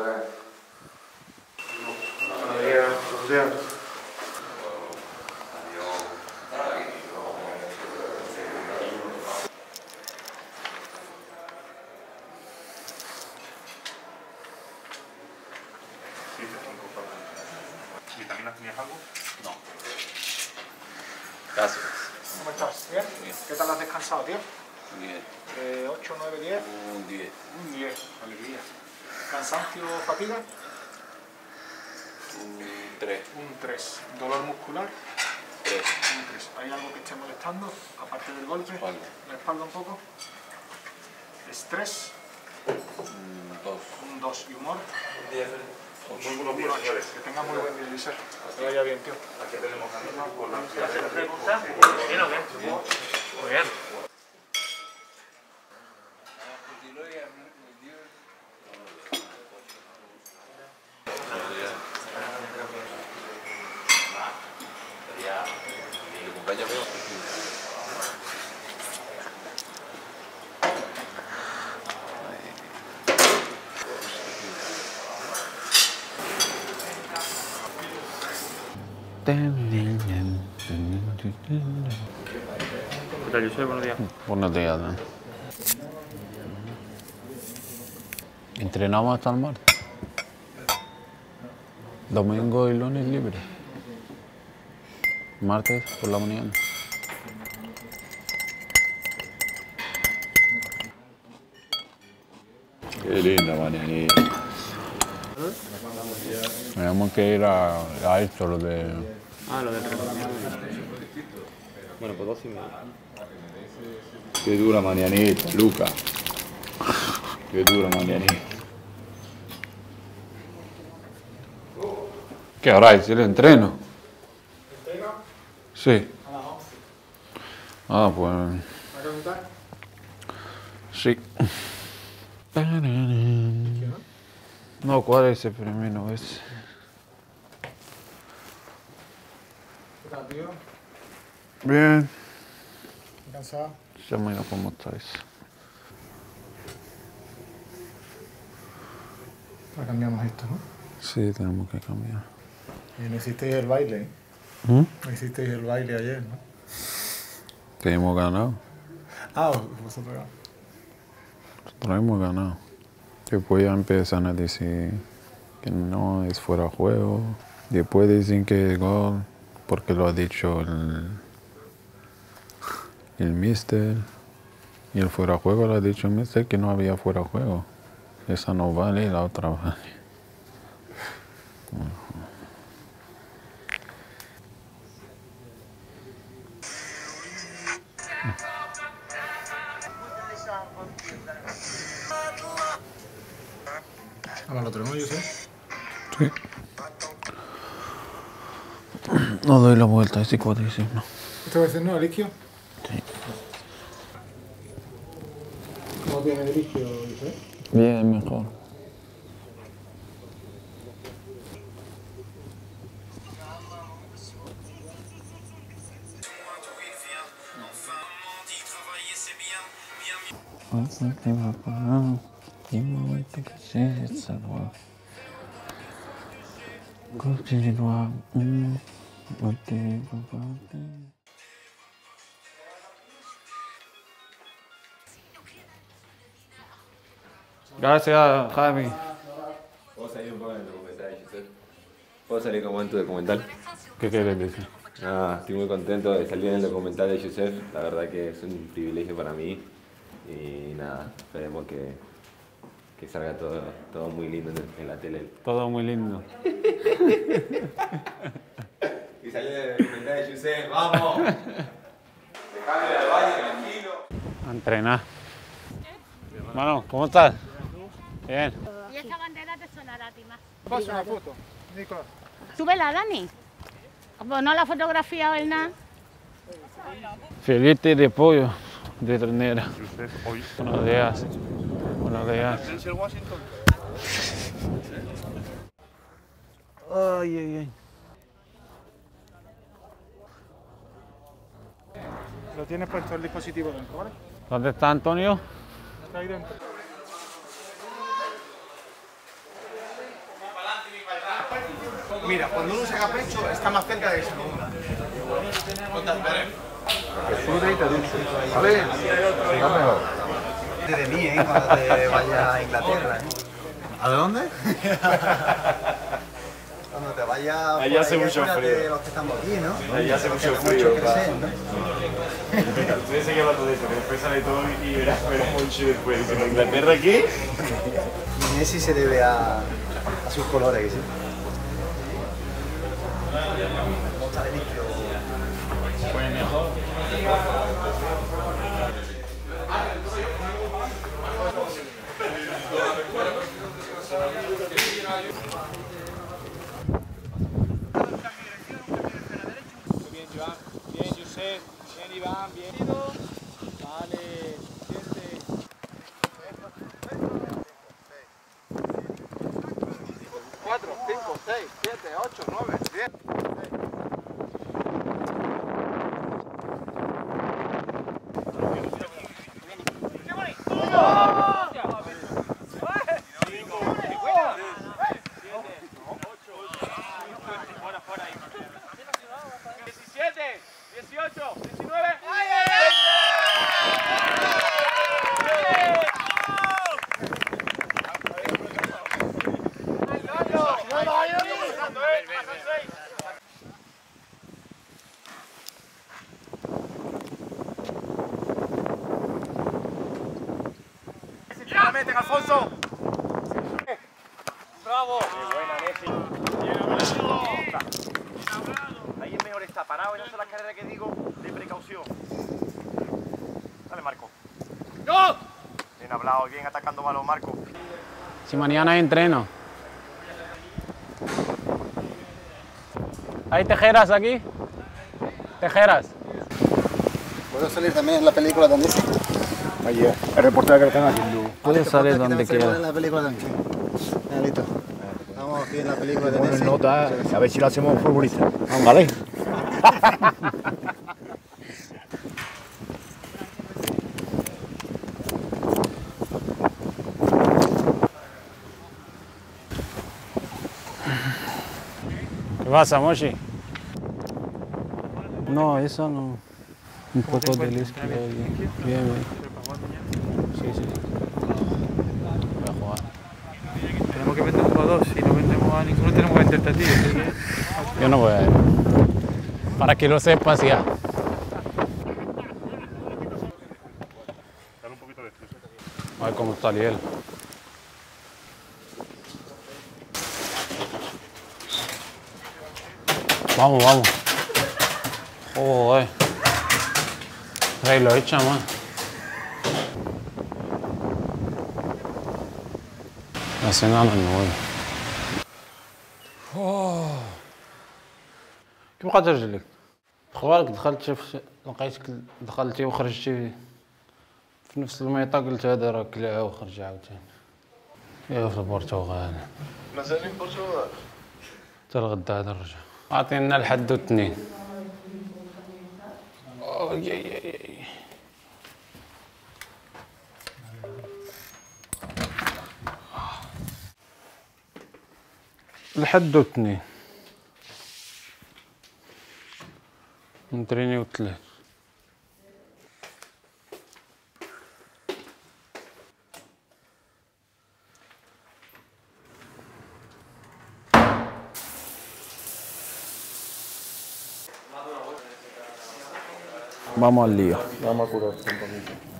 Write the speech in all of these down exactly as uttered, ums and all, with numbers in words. Buenos días. Buenos días. Buenos días. ¿Vitaminas tenías algo? No. Gracias. ¿Cómo estás? ¿Bien? Bien. ¿Qué tal has descansado, tío? Bien. Eh, ¿ocho, nueve, diez? Un diez. Un diez. Alegría. ¿Cansancio o fatiga? Un tres. Un tres. ¿Dolor muscular? tres. Un tres. ¿Hay algo que esté molestando, aparte del golpe? Espalda. ¿La espalda un poco? ¿Estrés? Un dos. Un dos. ¿Y humor? Un diez. Muy buenos días, señores. Que tengas muy buen día, Youssef. Que vaya bien, tío. Aquí tenemos que hacer preguntas. ¿Bien o qué? Muy bien. ¿Mi cumpleaños mío? ¿Qué tal, Youssef? Buenos días. Buenos días, Dan. Entrenamos hasta el martes. Domingo y lunes libre. Martes por la mañana. Qué linda mañanita. Tenemos que ir a, a esto, lo de... Ah, lo del recogimiento. Bueno, pues dos y medio. Qué dura mañanita, Luca. Qué dura mañanita. ¿Qué hora es? ¿El entreno? ¿Entreno? Sí. A las once. Ah, pues... ¿Me preguntar? Sí. No, ¿cuál es el primero ese? ¿Qué tal, tío? Bien. ¿Cansado? Ya miro cómo estáis. Ahora cambiamos esto, ¿no? Sí, tenemos que cambiar. Y no hicisteis el baile, ¿eh? ¿Mm? No hicisteis el baile ayer, ¿no? Que hemos ganado. Ah, vosotros ganamos. Nosotros hemos ganado. Después ya empiezan a decir que no es fuera de juego. Después dicen que es gol porque lo ha dicho el, el mister. Y el fuera de juego lo ha dicho el mister que no había fuera de juego. Esa no vale y la otra vale. Ahora lo tenemos, Youssef. Sí. No doy la vuelta, este cuádriceps no. ¿Esta vez no, el isquio? Sí. ¿Cómo tiene el isquio, Youssef? Bien, mejor. Dime que es salvo. Continúa. Gracias, Javi. ¿Puedo salir un poco en el documental, Youssef? ¿Puedo salir como en tu documental? ¿Qué quieres decir? Ah, estoy muy contento de salir en el documental de Youssef. La verdad que es un privilegio para mí. Y nada, esperemos que... que salga todo, todo muy lindo en la tele. Todo muy lindo. Y sale de la cuenta de Youssef, ¡vamos! Se cambia de baño, tranquilo. A entrenar. Mano, ¿cómo estás? Bien. Y esta bandera te sonará a ti más. Pasa una foto, Nicolás. Súbela, Dani. Pues no la fotografía, ¿verdad? Filete de pollo de ternera. Buenos días. Buenos días. Ay, ay, ay. Lo tienes puesto el dispositivo dentro, ¿vale? ¿Dónde está Antonio? Está ahí dentro. Mira, cuando uno saca pecho está más cerca de que se acumula. Que sube y te duche, ¿vale? Está mejor. De mí, ¿eh? Cuando te vayas a Inglaterra, ¿eh? ¿A dónde? Cuando te vayas... Allá hace mucho frío. Los que estamos aquí, ¿no? Allá hace mucho frío. Ustedes se quedan de eso, que después sale todo y verás mucho después. Pero Inglaterra aquí... Messi se debe a sus colores, ¿sí? Muy bien, Joan. Bien, Youssef. Bien, Iván. Bien. Vale. cuatro, cinco, seis, siete, ocho, nueve, diez. Alfonso. Bravo. Qué buena, Nesyri. Bien hablado. Ahí es mejor estar parado en las carreras que digo de precaución. Dale, Marco. ¡No! Bien hablado, bien atacando balón, Marco. Si mañana hay entreno. ¿Hay tejeras aquí? Tejeras. ¿Puedo salir también en la película de Nesyri? Allí, el reportero que lo están haciendo. Puedes salir donde quieras. En la película de listo. Vamos aquí en la película de Nesyri. Nota, a ver si lo hacemos futbolista. Vale. ¿Qué pasa, Moshi? No, eso no. Un poco de lisca. Bien, bien. Sí, sí. Voy a jugar. Tenemos que meter a dos, si no vendemos a ninguno tenemos que meter a ti. Yo no voy a ir. Para que lo sepas ya. Dale un poquito de esto. A ver cómo está Liel. Vamos, vamos. Joder. Rey lo echa, man. Hace nada no voy. كيف بقات رجلك؟ خوالك دخلتي لقيتك دخلتي وخرجتي في نفس الميطا قلت هذا راه كلاعه وخرج عاوتاني. يا في البرتغال. مازال في البرتغال؟ حتى الغدا هذا الرجل. عطينا الحد والاثنين. الحد واثنين نتريني وثلاث vamos al lío. Vamos a curar un poquito.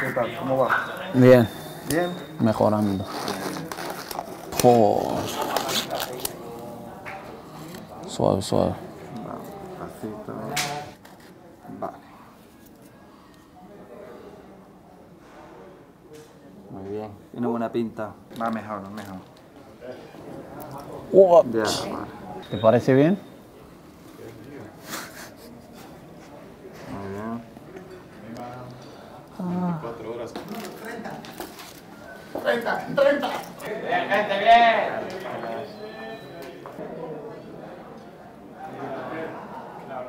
¿Qué tal? ¿Cómo va? Bien. Bien. Mejorando. Joder. Suave, suave. Vale, así también. Vale. Muy bien. Tiene buena pinta. Va mejor, mejor. What? Ya, vale. ¿Te parece bien? Muy bien. veinticuatro horas. treinta, treinta. Bien, gente, bien.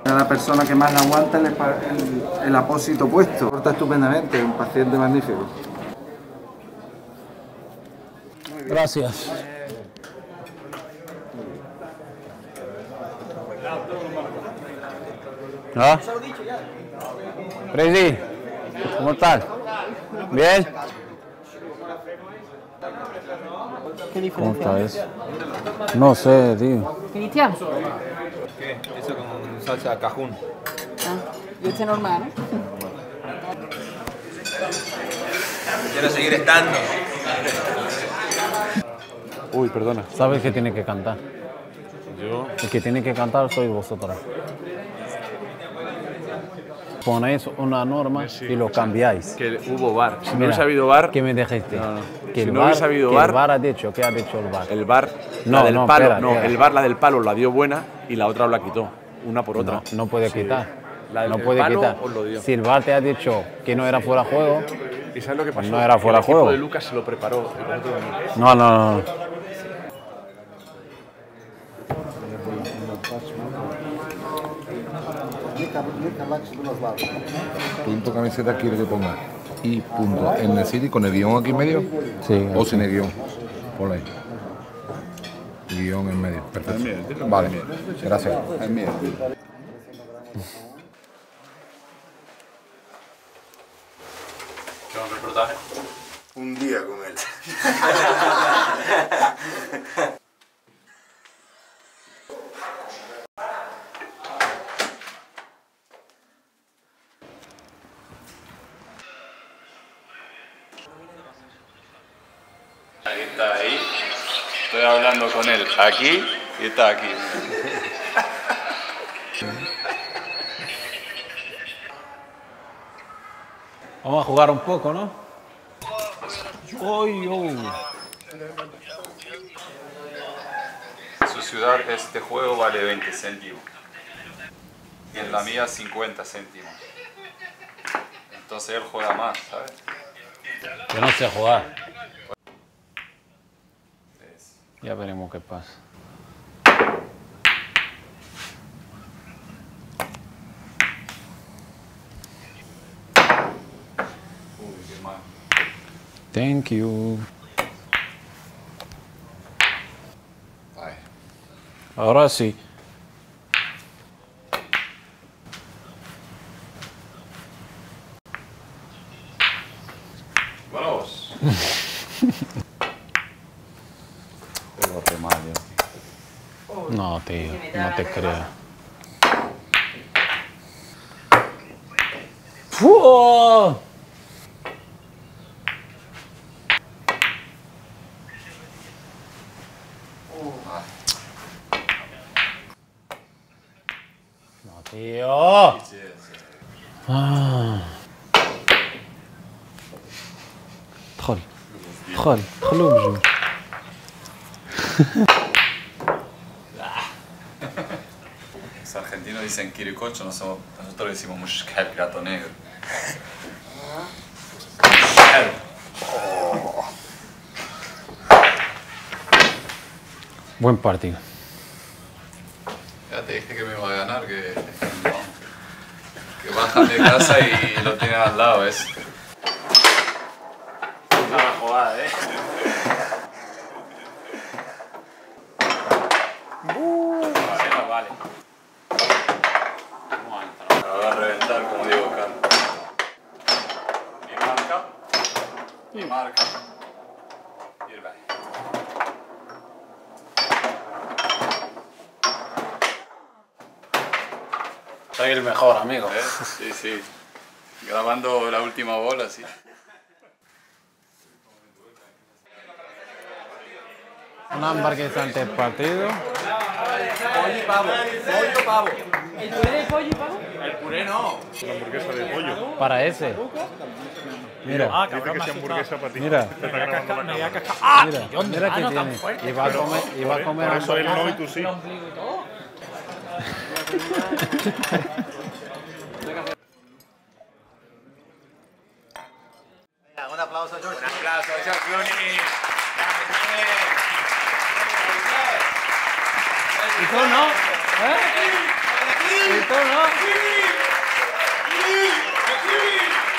A la persona que más la aguanta el, el, el apósito puesto. Corta estupendamente, un paciente magnífico. Gracias. ¿Ah? Prezi, ¿cómo estás? ¿Bien? ¿Cómo está eso? No sé, tío. ¿Cristian? ¿Qué? Eso con salsa cajún. Ah, y este normal, ¿eh? Quiero seguir estando. Uy, perdona. ¿Sabes que tiene que cantar? Yo. El que tiene que cantar soy vosotros. Ponéis una norma sí, y lo cambiáis. Que hubo bar. Si no hubiese habido bar... ¿Qué me dejaste? No, no. Que si el no bar, hubiese habido bar... ¿El bar ha dicho? ¿Qué ha dicho el bar? El bar... No, la del no, palo, espera, no espera. El bar, la del palo, la dio buena y la otra la quitó. Una por otra. No, no puede sí. quitar. La del no puede palo quitar. Os lo dio. Si el bar te ha dicho que no era fuera juego... ¿Y sabes lo que pasó? No era fuera el juego. El equipo de Lucas se lo preparó. No, no, no. Punto camiseta quiere que ponga y punto En-Nesyri con el guión aquí en medio sí, o sin el guión. Ponlo ahí. Guión en medio. Perfecto. Vale, gracias. Un día con él. Ahí está, ahí. Estoy hablando con él. Aquí y está aquí. Vamos a jugar un poco, ¿no? Oy, oy. Su ciudad, este juego vale veinte céntimos. Y en la mía, cincuenta céntimos. Entonces él juega más, ¿sabes? Yo no sé jugar. Ya veremos qué pasa. Uy, qué mal. Thank you. Ay. Ahora sí. Vamos. No, tío, no te creo. ¡Fua! No, tío. Ah. Joder, joder, joder. Los argentinos dicen quiricocho, nosotros decimos mushkel, gato negro. Oh. Buen partido. Ya te dije que me iba a ganar, que, no, que bajan de casa y lo tienen al lado, es una jugada, eh. Y marca. Y el baile. Soy el mejor, amigo. ¿Eh? Sí, sí. Grabando la última bola, sí. Un ámbar que está ante el partido. Pollo y pavo. Pollo y pavo. ¿El puré de pollo y pavo? El puré no. La hamburguesa de pollo. Para ese. Mira, ah, cabrón, que hamburguesa para ti. Mira, mira, ah, mira, mira que ah, no, tiene. Fuerte, y va a comer, y va a comer. Por eso él no y tú sí. Un aplauso, George. Un aplauso, George Clooney. ¿Y tú no? ¿Eh? ¿Y tú no?